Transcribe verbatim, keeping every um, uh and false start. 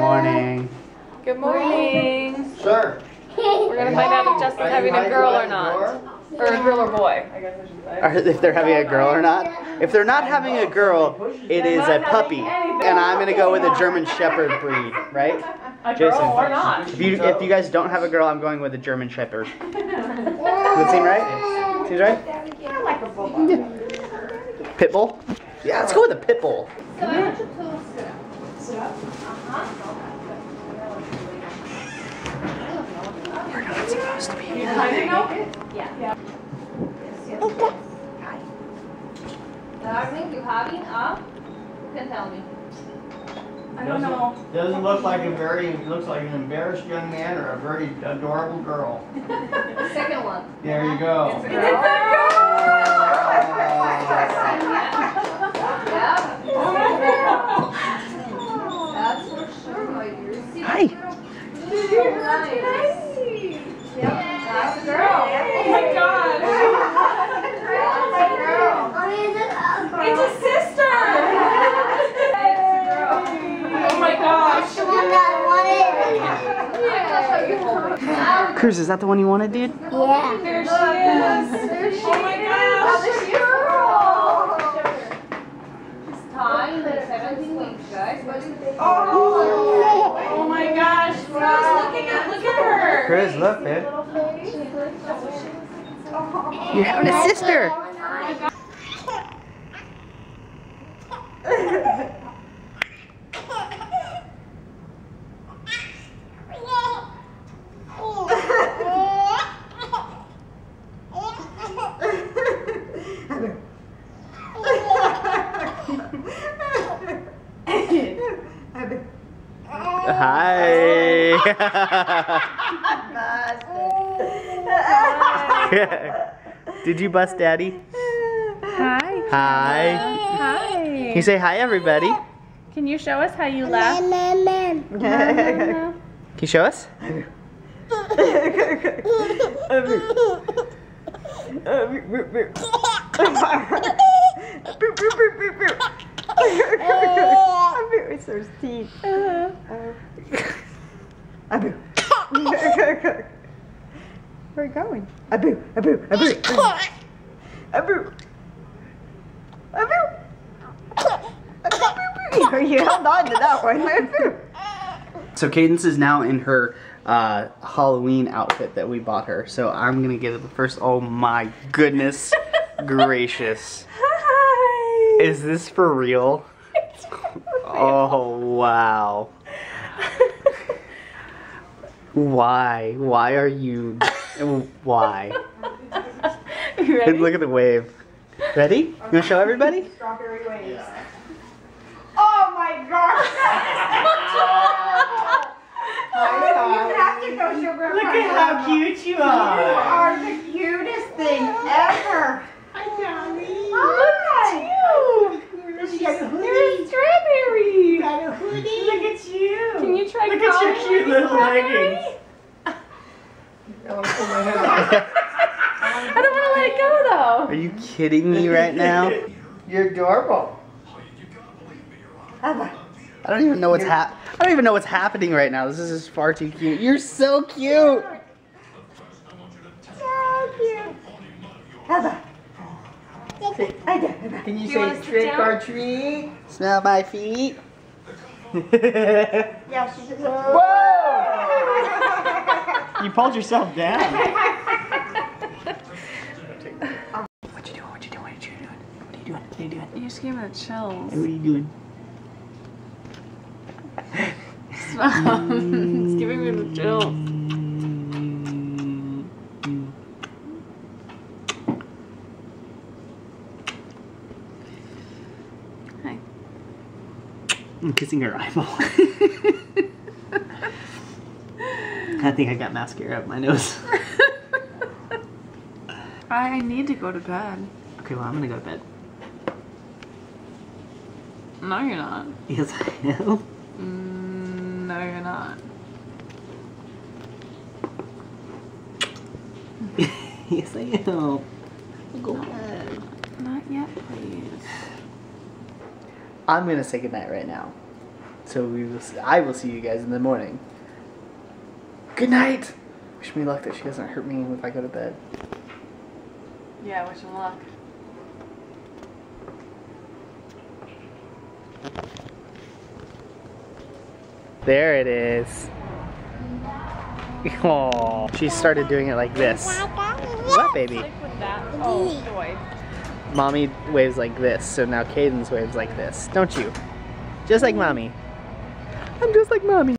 morning. Good morning. Sure. We're going to find out if Justin's having a girl or not. Or a girl or boy, I guess I should say. Or if they're having a girl or not. If they're not having a girl, it is a puppy. And I'm going to go with a German Shepherd breed, right? A girl Jason, or not. If you, if you guys don't have a girl, I'm going with a German Shepherd. Does it seem right? Seems right? I like a bull. Pit bull? Yeah, let's go with a pit bull. So I want you to sit up. Sit up? Uh-huh. We're not supposed to be here. Yeah. Okay. Darling, you having up? You can tell me. I don't know. Doesn't look like a very, looks like an embarrassed young man or a very adorable girl. The second one. There you go. It's a girl. It's a girl. That's for sure, my dear. Hi. That's nice. Yep, that's a girl. Oh my God. That's a girl. It's a sister. Oh my gosh! The one that wanted. Cruz, is that the one you wanted, dude? Yeah. There she is. There she is. Oh my gosh! This girl. It's time for seventeen weeks, guys. Oh! Oh my gosh! Cruz, look at look at her. Cruz, look, man. You're having a sister. Hi. Did you bust Daddy? Hi. Hi. Hi. Can you say hi, everybody? Can you show us how you laugh? Can you show us? I'm very thirsty. Uh-huh. Aboo. Where are you going? Aboo, aboo, aboo, aboo. Aboo. Aboo. Aboo. You held on to that one. Aboo. So Cadence is now in her uh, Halloween outfit that we bought her. So I'm gonna give it the first. Oh my goodness gracious. Hi. Is this for real? It's for real. Oh wow. Why? Why are you? Why? You ready? Look at the wave. Ready? Okay. You want to show everybody? Strawberry waves. Yeah. Oh my gosh! You have to go show grandma. Look at how cute you are. You are the cutest thing ever. I know. Look at you. There's, There's strawberry. You got a hoodie. Look at you. Can you try? Look at your cute little leggings. I don't want to let it go though. Are you kidding me right now? You're adorable. I don't even know what's hap. I don't even know what's happening right now. This is just far too cute. You're so cute. So cute. Abba. Can you, you say trick or treat? Smell my feet. Yeah, she just. Whoa! You pulled yourself down. What you doing? What you doing? What you doing? What are you doing? What are you doing? You just gave me the chills. Hey, what are you doing? It's giving me the chills. I'm kissing her eyeball. I think I got mascara up my nose. I need to go to bed. Okay, well I'm gonna go to bed. No, you're not. Yes, I am. Mm, no, you're not. Yes, I am. Go to bed. Not yet, please. I'm gonna say goodnight right now. So we will. I will see you guys in the morning. Good night. Wish me luck that she doesn't hurt me if I go to bed. Yeah, wish him luck. There it is. Oh, she started doing it like this. What, baby? Like with that. Oh, joy. Mommy waves like this, so now Cadence waves like this. Don't you? Just like mommy. I'm just like mommy.